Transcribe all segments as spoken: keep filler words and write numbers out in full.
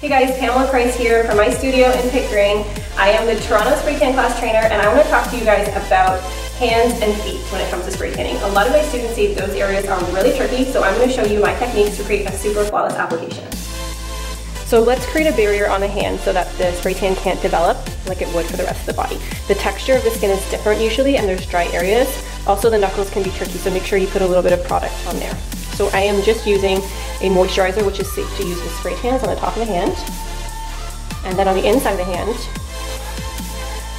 Hey guys, Pamela Price here from my studio in Pickering. I am the Toronto Spray Tan Class Trainer, and I want to talk to you guys about hands and feet when it comes to spray tanning. A lot of my students say those areas are really tricky, so I'm going to show you my techniques to create a super flawless application. So let's create a barrier on the hand so that the spray tan can't develop like it would for the rest of the body. The texture of the skin is different usually, and there's dry areas. Also, the knuckles can be tricky, so make sure you put a little bit of product on there. So I am just using a moisturizer, which is safe to use with spray tans, on the top of the hand. And then on the inside of the hand,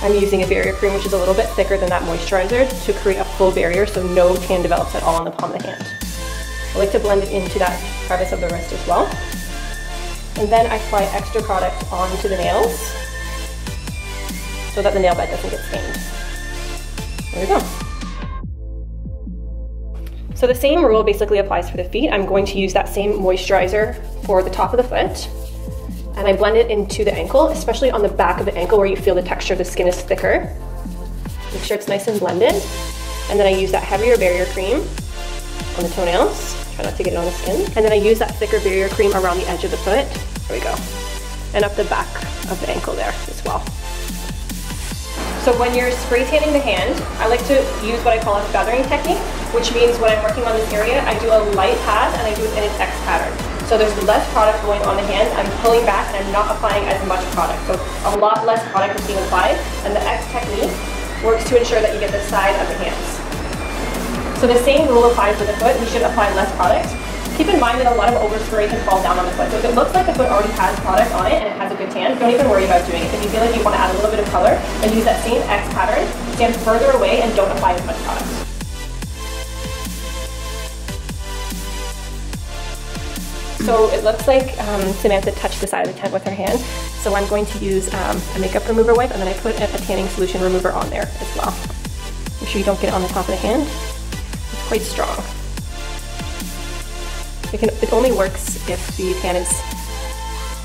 I'm using a barrier cream, which is a little bit thicker than that moisturizer, to create a full barrier so no tan develops at all on the palm of the hand. I like to blend it into that crevice of the wrist as well. And then I apply extra product onto the nails so that the nail bed doesn't get stained. There we go. So the same rule basically applies for the feet. I'm going to use that same moisturizer for the top of the foot, and I blend it into the ankle, especially on the back of the ankle where you feel the texture of the skin is thicker. Make sure it's nice and blended. And then I use that heavier barrier cream on the toenails. Try not to get it on the skin. And then I use that thicker barrier cream around the edge of the foot. There we go. And up the back of the ankle there as well. So when you're spray tanning the hand, I like to use what I call a feathering technique, which means when I'm working on this area, I do a light pass and I do it in its X pattern. So there's less product going on the hand, I'm pulling back and I'm not applying as much product. So a lot less product is being applied, and the X technique works to ensure that you get the side of the hands. So the same rule applies to the foot, we should apply less product. Keep in mind that a lot of overspray can fall down on the foot. So if it looks like the foot already has product on it and it has a good tan, don't even worry about doing it. If you feel like you want to add a little bit of color, then use that same X pattern, stand further away, and don't apply as much product. So it looks like um, Samantha touched the side of the tent with her hand. So I'm going to use um, a makeup remover wipe, and then I put a tanning solution remover on there as well. Make sure you don't get it on the top of the hand. It's quite strong. It, can, it only works if the tan has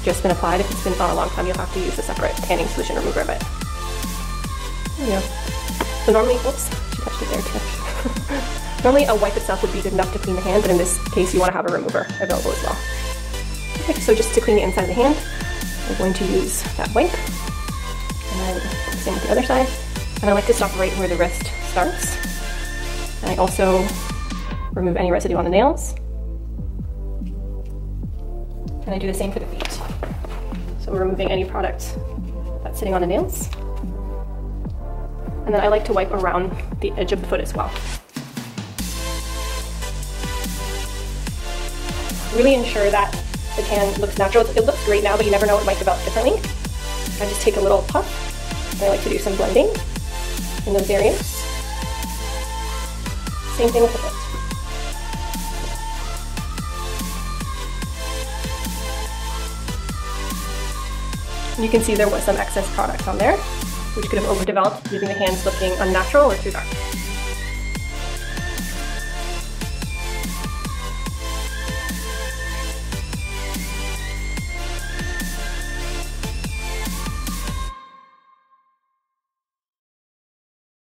just been applied. If it's been on a long time, you'll have to use a separate tanning solution remover of it. There we go. So normally, oops, she touched it there too. Normally a wipe itself would be good enough to clean the hand, but in this case you want to have a remover available as well. Okay, so just to clean the inside of the hand, we're going to use that wipe. And then same with the other side. And I like to stop right where the wrist starts. And I also remove any residue on the nails. And I do the same for the feet. So we're removing any product that's sitting on the nails. And then I like to wipe around the edge of the foot as well. Really ensure that the tan looks natural. It looks great now, but you never know, it might develop differently. I just take a little puff, and I like to do some blending in those areas. Same thing with the foot. You can see there was some excess product on there, which could have overdeveloped, leaving the hands looking unnatural or too dark.